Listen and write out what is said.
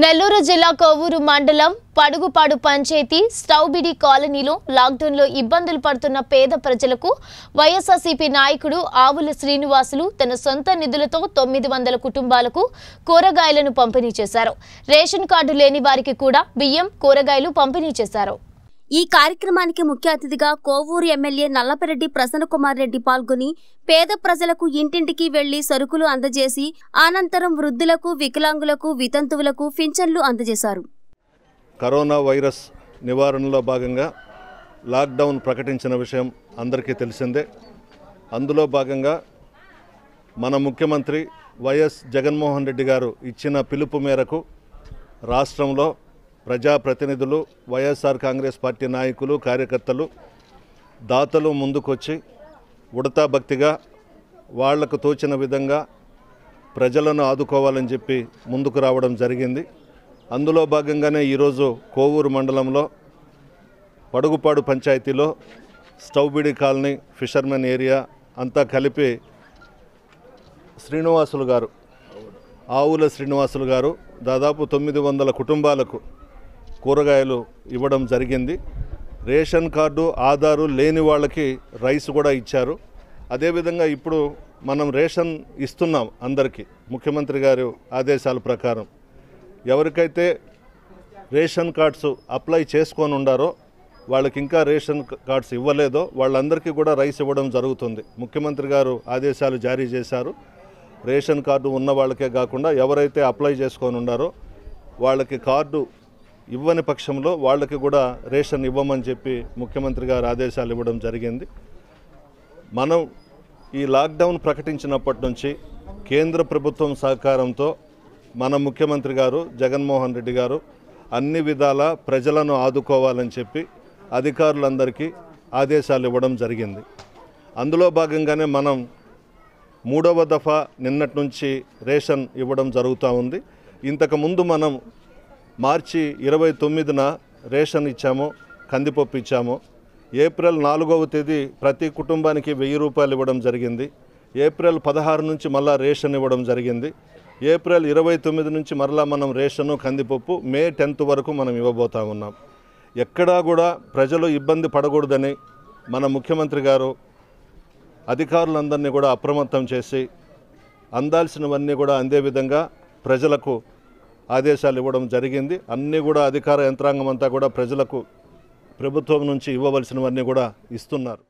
నెల్లూరు జిల్లా కోవూరు మండలం పడుగుపాడు పంచాయతీ స్టౌబిడి కాలనీలో లాక్ డౌన్ లో ఇబ్బందులు పడుతున్న పేద ప్రజలకు వైఎస్ఆర్సీపీ నాయకుడు ఆవుల శ్రీనివాసులు తన సొంత నిధులతో 900 కుటుంబాలకు కూరగాయలను పంపిణీ చేశారు। రేషన్ కార్డు లేని వారికి కూడా బియ్యం కూరగాయలు పంపిణీ చేశారు। ఈ కార్యక్రమానికి ముఖ్య అతిథిగా కోవూరు ఎమ్మెల్యే నల్లపరెడ్డి ప్రసన్న కుమార్ రెడ్డి పాల్గొని పేద ప్రజలకు ఇంటింటికి వెళ్లి సరుకులు అందజేసి అనంతరం వృద్ధులకు వికలాంగులకు వితంతువులకు పింఛన్లు అందజేశారు। కరోనా వైరస్ నివారణలో భాగంగా లాక్ డౌన్ ప్రకటించిన విషయం అందరికీ తెలిసిందే। అందులో భాగంగా మన ముఖ్యమంత్రి వైఎస్ జగన్ మోహన్ రెడ్డి గారు ఇచ్చిన పిలుపు మేరకు రాష్ట్రంలో ప్రజా ప్రతినిధులు వైఎస్ఆర్ కాంగ్రెస్ పార్టీ నాయకులు కార్యకర్తలు దాతలు ముందుకొచ్చి ఉడతా భక్తిగా వాళ్లకు తోచిన విధంగా ప్రజలను ఆదుకోవాలని చెప్పి ముందుకు రావడం జరిగింది। అందులో భాగంగానే ఈరోజు కోవూరు మండలంలో పడుగుపాడు పంచాయతీలో స్టౌబిడి కాలనీ ఫిషర్మెన్ ఏరియా అంతా కలిపి శ్రీనివాసులు గారు ఆవుల శ్రీనివాసులు గారు దాదాపు 900 కుటుంబాలకు కూరగాయలు ఇవ్వడం జరిగింది। రేషన్ కార్డు ఆధారు లేని వాళ్ళకి రైస్ కూడా ఇచ్చారు। అదేవిధంగా ఇప్పుడు మనం రేషన్ ఇస్తున్నాం అందరికీ ముఖ్యమంత్రి గారు ఆదేశాల ప్రకారం। ఎవరికైతే రేషన్ కార్డ్స్ అప్లై చేసుకొని ఉండారో వాళ్ళకి ఇంకా రేషన్ కార్డ్స్ ఇవ్వలేదో వాళ్ళందరికీ కూడా రైస్ ఇవ్వడం జరుగుతుంది। ముఖ్యమంత్రి గారు ఆదేశాలు జారీ చేశారు। రేషన్ కార్డు ఉన్న వాళ్ళకే కాకుండా ఎవరైతే అప్లై చేసుకొని ఉండారో వాళ్ళకి కార్డు ఇవ్వని పక్షంలో వాళ్ళకి కూడా రేషన్ ఇవ్వమని చెప్పి ముఖ్యమంత్రి గారు ఆదేశాలు ఇవ్వడం జరిగింది। మనం ఈ లాక్డౌన్ ప్రకటించినప్పటి నుంచి కేంద్ర ప్రభుత్వం సహకారంతో మన ముఖ్యమంత్రి గారు జగన్మోహన్ రెడ్డి గారు అన్ని విధాల ప్రజలను ఆదుకోవాలని చెప్పి అధికారులందరికీ ఆదేశాలు ఇవ్వడం జరిగింది। అందులో భాగంగానే మనం 3వ దఫా నిన్నటి నుంచి రేషన్ ఇవ్వడం జరుగుతూ ఉంది। ఇంతకుముందు మనం మార్చి 29న రేషన్ ఇచ్చాము, కందిపప్పు ఇచ్చాము। ఏప్రిల్ 4వ తేదీ ప్రతి కుటుంబానికి 1000 రూపాయలు ఇవ్వడం జరిగింది। ఏప్రిల్ 16 నుంచి మళ్ళీ రేషన్ ఇవ్వడం జరిగింది। ఏప్రిల్ 29 నుంచి మరలా మనం రేషను కందిపప్పు మే 10 వరకు మనం ఇవ్వబోతా ఉన్నాం। ఎక్కడా కూడా ప్రజలు ఇబ్బంది పడకూడదని మన ముఖ్యమంత్రి గారు అధికారులందరినీ కూడా అప్రమత్తం చేసి అందాల్సినవన్నీ కూడా అందే విధంగా ప్రజలకు ఆదేశాలు ఇవ్వడం జరిగింది। అన్నీ కూడా అధికార యంత్రాంగం అంతా కూడా ప్రజలకు ప్రభుత్వం నుంచి ఇవ్వవలసినవన్నీ కూడా ఇస్తున్నారు।